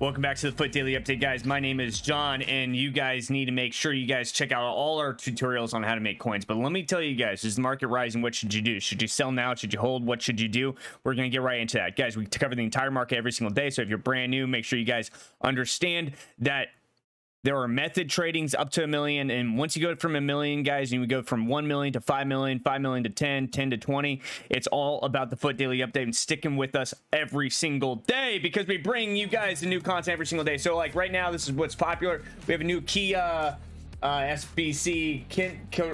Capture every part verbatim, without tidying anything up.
Welcome back to the Fut Daily Update, guys. My name is John, and you guys need to make sure you guys check out all our tutorials on how to make coins. But let me tell you guys, is the market rising? What should you do? Should you sell now? Should you hold? What should you do? We're going to get right into that, guys. We cover the entire market every single day. So if you're brand new, make sure you guys understand that there are method tradings up to a million. And once you go from a million, guys, you would go from one million to five million, five million to ten, ten to twenty. It's all about the Fut Daily Update and sticking with us every single day because we bring you guys the new content every single day. So like right now, this is what's popular. We have a new Kia uh, S B C, K K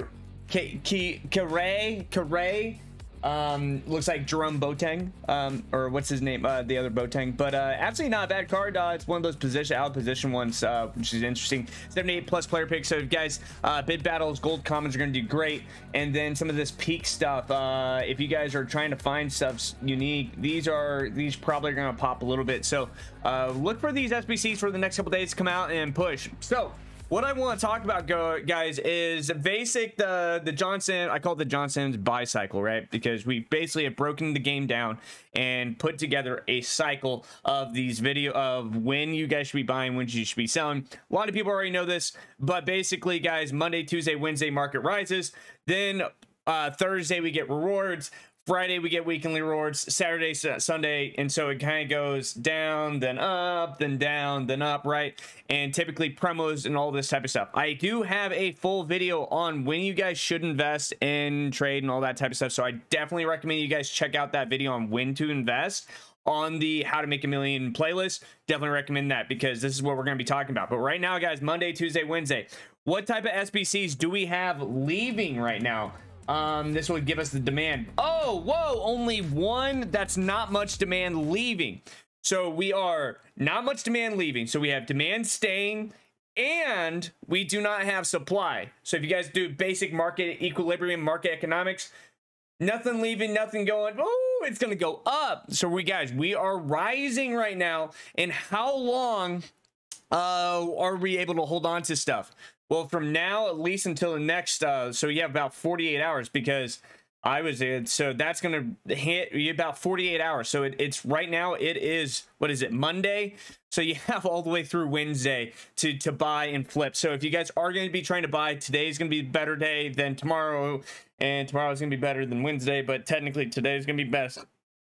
K K K K K Um, looks like Jerome Boateng, um, or what's his name, uh, the other Boateng, but, uh, absolutely not a bad card. Uh, it's one of those position, out of position ones, uh, which is interesting. seventy-eight plus player pick. So guys, uh, bid battles, gold commons are going to do great. And then some of this peak stuff, uh, if you guys are trying to find stuff unique, these are, these probably are going to pop a little bit. So, uh, look for these S B Cs for the next couple days to come out and push. So what I want to talk about, guys, is basic the the Johnson. I call it the Johnson's buy cycle, right? Because we basically have broken the game down and put together a cycle of these video of when you guys should be buying, when you should be selling. A lot of people already know this, but basically, guys, Monday, Tuesday, Wednesday, market rises. Then uh, Thursday, we get rewards. Friday, we get weekly rewards, Saturday, Sunday, and so it kind of goes down, then up, then down, then up, right? And typically promos and all this type of stuff. I do have a full video on when you guys should invest in trade and all that type of stuff, so I definitely recommend you guys check out that video on when to invest on the How to Make a Million playlist. Definitely recommend that because this is what we're going to be talking about. But right now, guys, Monday, Tuesday, Wednesday, what type of S B Cs do we have leaving right now? Um, this would give us the demand. Oh, whoa, only one. That's not much demand leaving. So we are not much demand leaving. So we have demand staying and we do not have supply. So if you guys do basic market equilibrium, market economics, nothing leaving, nothing going. Oh, it's going to go up. So we guys, we are rising right now. And how long uh, are we able to hold on to stuff? Well, from now, at least until the next, uh, so you have about forty-eight hours because I was in, so that's going to hit you about forty-eight hours. So it, it's right now, it is, what is it, Monday? So you have all the way through Wednesday to, to buy and flip. So if you guys are going to be trying to buy, today's going to be a better day than tomorrow, and tomorrow's going to be better than Wednesday, but technically today's going to be best.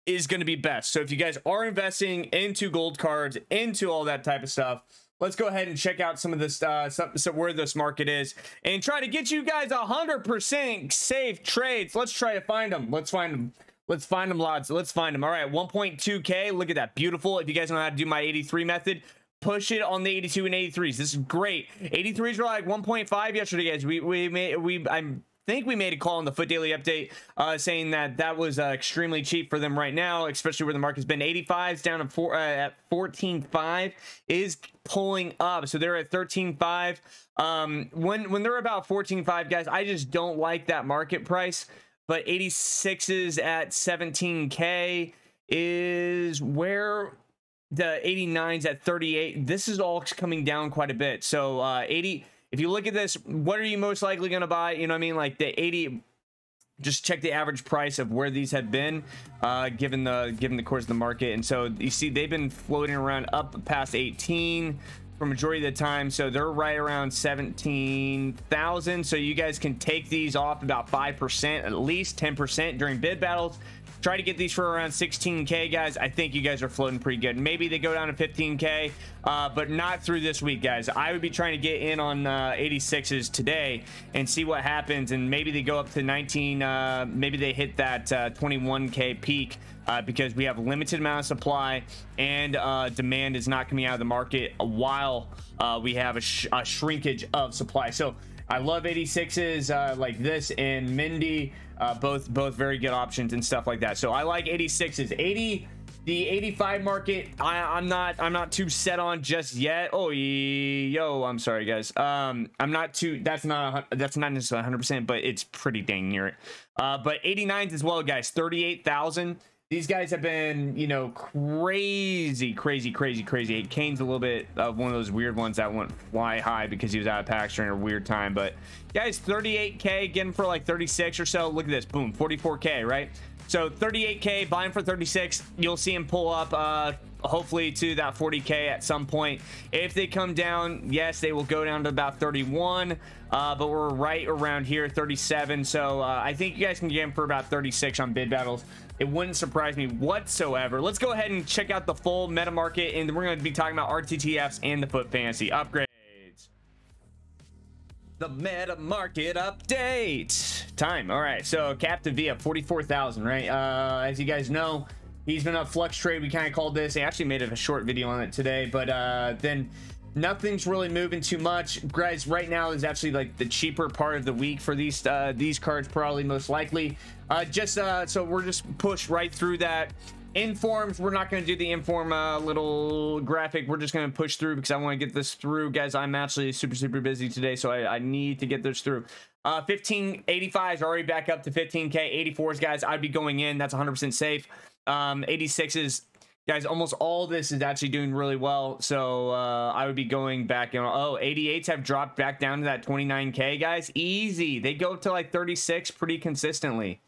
is going to be best. So if you guys are investing into gold cards, into all that type of stuff, let's go ahead and check out some of this, uh, some, some where this market is and try to get you guys one hundred percent safe trades. Let's try to find them. Let's find them. Let's find them, lads. Let's find them. All right, one point two K. Look at that. Beautiful. If you guys know how to do my eighty-three method, push it on the eighty-two and eighty-threes. This is great. eighty-threes were like one point five yesterday, guys. We, we, made, we, I'm... I think we made a call in the Fut Daily Update uh, saying that that was uh, extremely cheap for them right now, especially where the market's been. eighty-fives down at, four, uh, at fourteen point five is pulling up. So they're at thirteen point five. Um, when, when they're about fourteen point five, guys, I just don't like that market price. But eighty-sixes at seventeen K is where the eighty-nines at thirty-eight. This is all coming down quite a bit. So uh, eighty... If you look at this, what are you most likely going to buy? You know what I mean? Like the eighty, just check the average price of where these have been, uh, given the given the course of the market. And so you see they've been floating around up past eighteen for majority of the time. So they're right around seventeen thousand. So you guys can take these off about five percent, at least ten percent during bid battles. Try to get these for around sixteen K, guys. I think you guys are floating pretty good. Maybe they go down to fifteen K, uh, but not through this week, guys. I would be trying to get in on uh, eighty-sixes today and see what happens. And maybe they go up to nineteen. Uh, maybe they hit that uh, twenty-one K peak uh, because we have a limited amount of supply and uh, demand is not coming out of the market while uh, we have a, sh a shrinkage of supply. So I love eighty-sixes uh, like this and Mindy, uh, both both very good options and stuff like that. So I like eighty-sixes. eighty, the eighty-five market, I, I'm not I'm not too set on just yet. Oh, yo, I'm sorry guys. Um, I'm not too. That's not that's not necessarily one hundred percent, but it's pretty dang near it. Uh, but eighty-nines as well, guys. thirty-eight thousand. These guys have been, you know, crazy, crazy, crazy, crazy. Kane's a little bit of one of those weird ones that went fly high because he was out of packs during a weird time. But guys, thirty-eight K, again for like thirty-six or so. Look at this, boom, forty-four K, right? So thirty-eight K, buying for thirty-six. You'll see him pull up uh, hopefully to that forty K at some point. If they come down, yes, they will go down to about thirty-one, uh, but we're right around here, thirty-seven. So uh, I think you guys can get them for about thirty-six on bid battles. It wouldn't surprise me whatsoever. Let's go ahead and check out the full meta market, and we're going to be talking about R T T Fs and the Fut Fantasy upgrades. The meta market update time. All right, so Captain V up forty-four thousand, right? Uh, as you guys know, he's been a flux trade. We kind of called this. I actually made a short video on it today, but uh, then nothing's really moving too much, guys. Right now is actually like the cheaper part of the week for these uh, these cards, probably most likely. Uh, just uh, so we're just push right through that. Informs, we're not going to do the inform uh, little graphic. We're just going to push through because I want to get this through, guys. I'm actually super super busy today, so I, I need to get this through. uh fifteen eighty-fives already back up to fifteen K. eighty-fours, guys, I'd be going in. That's one hundred percent safe. um eighty-sixes, guys, almost all this is actually doing really well, so uh I would be going back in. Oh, eighty-eights have dropped back down to that twenty-nine K, guys. Easy, they go up to like thirty-six pretty consistently.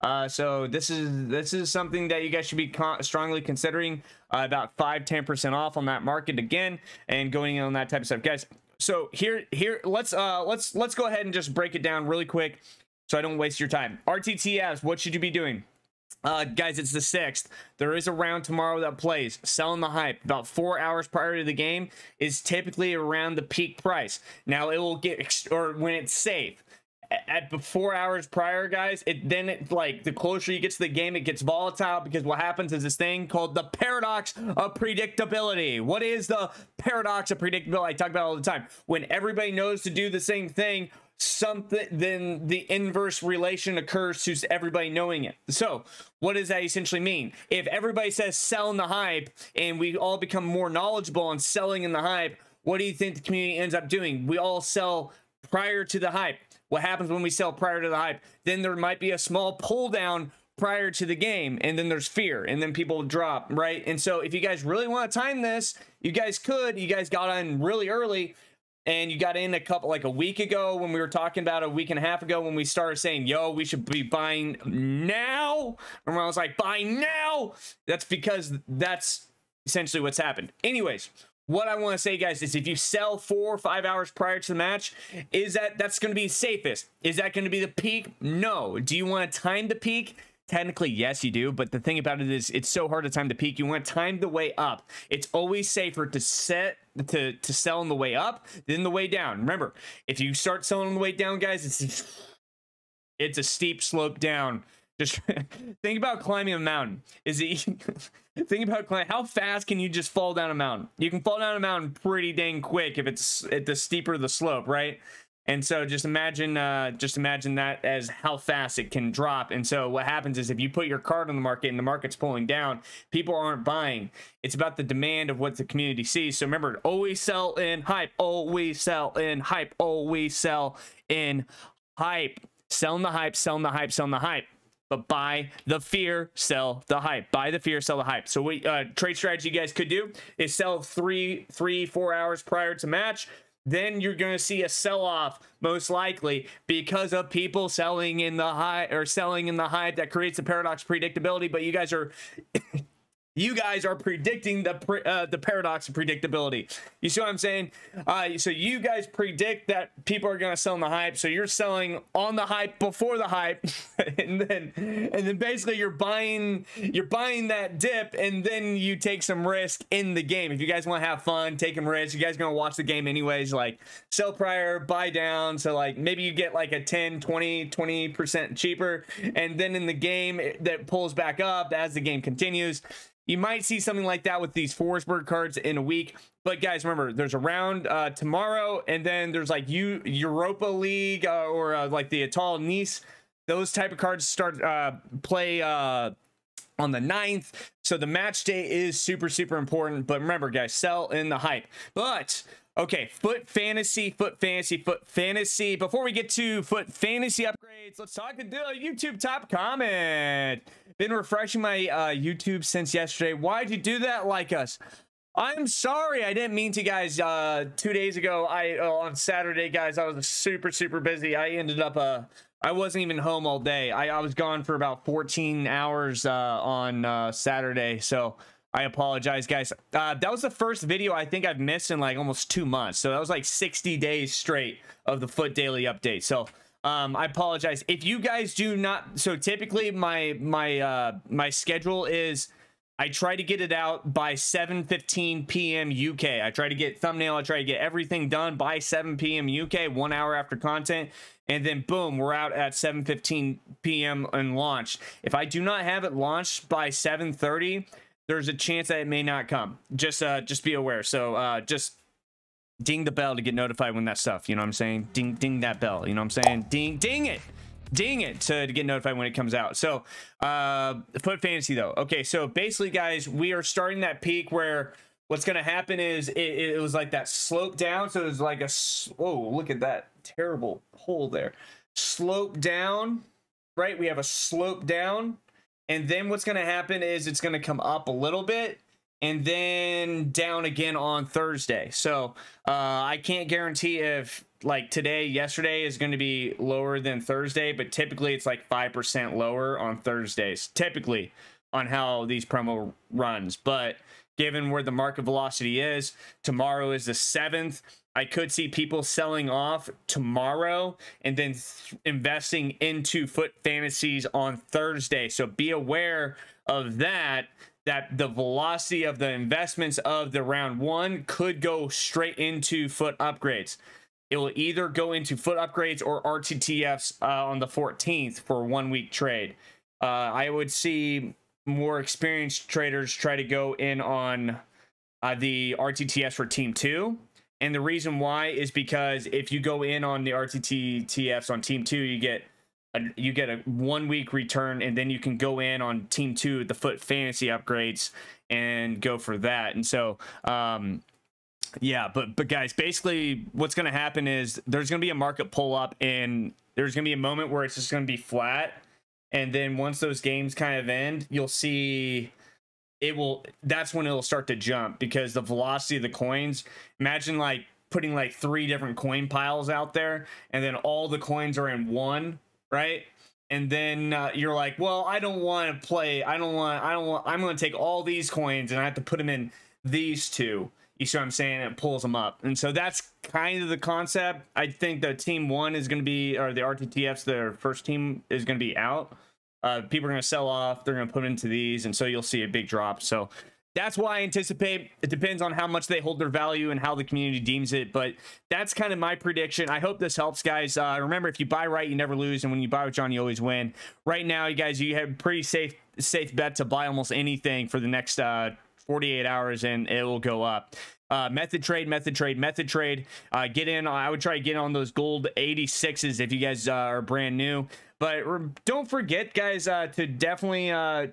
Uh, so this is this is something that you guys should be con strongly considering. Uh, about five to ten percent off on that market again, and going in on that type of stuff, guys. So here here let's uh let's let's go ahead and just break it down really quick, so I don't waste your time. R T T Fs, what should you be doing? Uh, guys, it's the sixth. There is a round tomorrow that plays. Selling the hype about four hours prior to the game is typically around the peak price. Now it will get ex or when it's safe. At four hours prior, guys, it then it like the closer you get to the game, it gets volatile, because what happens is this thing called the paradox of predictability. What is the paradox of predictability? I talk about it all the time. When everybody knows to do the same thing, something, then the inverse relation occurs to everybody knowing it. So what does that essentially mean? If everybody says selling the hype and we all become more knowledgeable on selling in the hype, what do you think the community ends up doing? We all sell prior to the hype. What happens when we sell prior to the hype? Then there might be a small pull down prior to the game, and then there's fear, and then people drop, right? And so if you guys really want to time this, you guys could. You guys got in really early, and you got in a couple, like a week ago when we were talking about, a week and a half ago when we started saying, yo, we should be buying now. And when I was like, buy now, that's because that's essentially what's happened. Anyways, what I want to say, guys, is if you sell four or five hours prior to the match, is that that's going to be safest? Is that going to be the peak? No. Do you want to time the peak? Technically, yes, you do. But the thing about it is, it's so hard to time the peak. You want to time the way up. It's always safer to set to to sell on the way up than the way down. Remember, if you start selling on the way down, guys, it's it's a steep slope down. Just think about climbing a mountain. Is it think about climbing, how fast can you just fall down a mountain? You can fall down a mountain pretty dang quick if it's at the steeper the slope, right? And so just imagine uh just imagine that as how fast it can drop. And so what happens is, if you put your card on the market and the market's pulling down, people aren't buying. It's about the demand of what the community sees. So remember, always sell in hype, always sell in hype, always sell in hype. Selling the hype, selling the hype, selling the hype. But buy the fear, sell the hype. Buy the fear, sell the hype. So what uh, trade strategy you guys could do is sell three, three, four hours prior to match. Then you're going to see a sell-off, most likely, because of people selling in the hype or selling in the hype. That creates a paradox of predictability. But you guys are, you guys are predicting the pre uh, the paradox of predictability. You see what I'm saying? Uh, so you guys predict that people are going to sell in the hype. So you're selling on the hype before the hype. and then and then basically you're buying you're buying that dip, and then you take some risk in the game. If you guys want to have fun, take some risk. You guys are gonna watch the game anyways. Like, sell prior, buy down, so like maybe you get like a ten, twenty, twenty percent cheaper, and then in the game it, that pulls back up as the game continues. You might see something like that with these Forsberg cards in a week. But guys, remember, there's a round uh, tomorrow, and then there's like U Europa League uh, or uh, like the Etoile Nice. Those type of cards start uh, play uh, on the ninth. So the match day is super, super important. But remember, guys, sell in the hype. But, okay, Fut Fantasy, Fut Fantasy, Fut Fantasy. Before we get to Fut Fantasy upgrades, let's talk to the YouTube top comment. Been refreshing my uh, YouTube since yesterday. Why'd you do that like us? I'm sorry, I didn't mean to, guys. Uh, two days ago, I uh, on Saturday, guys, I was super, super busy. I ended up... Uh, I wasn't even home all day. I, I was gone for about fourteen hours uh, on uh, Saturday. So I apologize, guys. Uh, that was the first video I think I've missed in like almost two months. So that was like sixty days straight of the Fut Daily Update. So um, I apologize if you guys do not. So typically my my uh, my schedule is I try to get it out by seven fifteen p m U K. I try to get thumbnail. I try to get everything done by seven p m U K, one hour after content. And then boom, we're out at seven fifteen p m and launched. If I do not have it launched by seven thirty, there's a chance that it may not come. Just uh, just be aware. So uh, just ding the bell to get notified when that stuff, you know what I'm saying? Ding, ding that bell, you know what I'm saying? Ding, ding it. Ding it to, to get notified when it comes out. So uh Fut Fantasy though. Okay, so basically guys, we are starting that peak where what's going to happen is it, it was like that slope down. So it was like a, oh, look at that terrible hole there, slope down, right? We have a slope down, and then what's going to happen is it's going to come up a little bit and then down again on Thursday. So uh I can't guarantee if like today, yesterday is going to be lower than Thursday, but typically it's like five percent lower on Thursdays, typically on how these promo runs. But given where the market velocity is, tomorrow is the seventh. I could see people selling off tomorrow and then th investing into Fut Fantasies on Thursday. So be aware of that, that the velocity of the investments of the round one could go straight into Fut upgrades. It will either go into Fut upgrades or R T T Fs uh, on the fourteenth for one week trade. Uh, I would see more experienced traders try to go in on uh, the R T T Fs for team two. And the reason why is because if you go in on the R T T Fs on team two, you get a, you get a one week return, and then you can go in on team two, the Fut Fantasy upgrades, and go for that. And so, um, yeah, but but guys, basically what's going to happen is there's going to be a market pull up, and there's going to be a moment where it's just going to be flat, and then once those games kind of end, you'll see it will, that's when it'll start to jump, because the velocity of the coins, imagine like putting like three different coin piles out there, and then all the coins are in one, right? And then uh, you're like, well, I don't want to play, I don't want, I don't want, I'm going to take all these coins and I have to put them in these two. You see what I'm saying? It pulls them up. And so that's kind of the concept. I think the team one is going to be, or the R T T Fs, their first team is going to be out. Uh, people are going to sell off. They're going to put into these. And so you'll see a big drop. So that's why I anticipate. It depends on how much they hold their value and how the community deems it. But that's kind of my prediction. I hope this helps, guys. Uh, remember, if you buy right, you never lose. And when you buy with John, you always win. Right now, you guys, you have a pretty safe, safe bet to buy almost anything for the next uh forty-eight hours, and it will go up. Uh, method trade, method trade, method trade. Uh, get in. I would try to get on those gold eighty-sixes if you guys uh, are brand new. But don't forget, guys, uh, to definitely uh,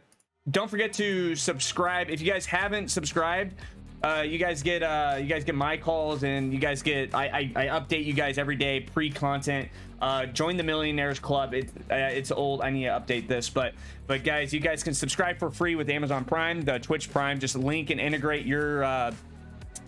don't forget to subscribe. If you guys haven't subscribed, uh, you guys get uh, you guys get my calls, and you guys get I, I, I update you guys every day pre-content. Uh, join the Millionaires Club. It, uh, it's old. I need to update this, but but guys, you guys can subscribe for free with Amazon Prime, the Twitch Prime. Just link and integrate your uh,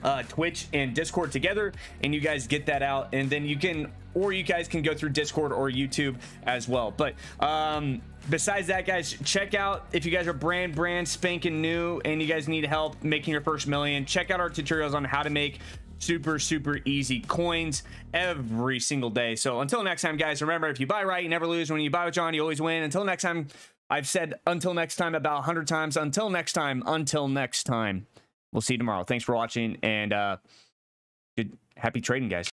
uh, Twitch and Discord together, and you guys get that out. And then you can, or you guys can go through Discord or YouTube as well. But um, besides that, guys, check out, if you guys are brand brand spanking new and you guys need help making your first million, check out our tutorials on how to make super super easy coins every single day. So until next time, guys, remember, if you buy right, you never lose. When you buy with John, you always win. Until next time, I've said until next time about a hundred times. Until next time, until next time, we'll see you tomorrow. Thanks for watching, and uh good, happy trading, guys.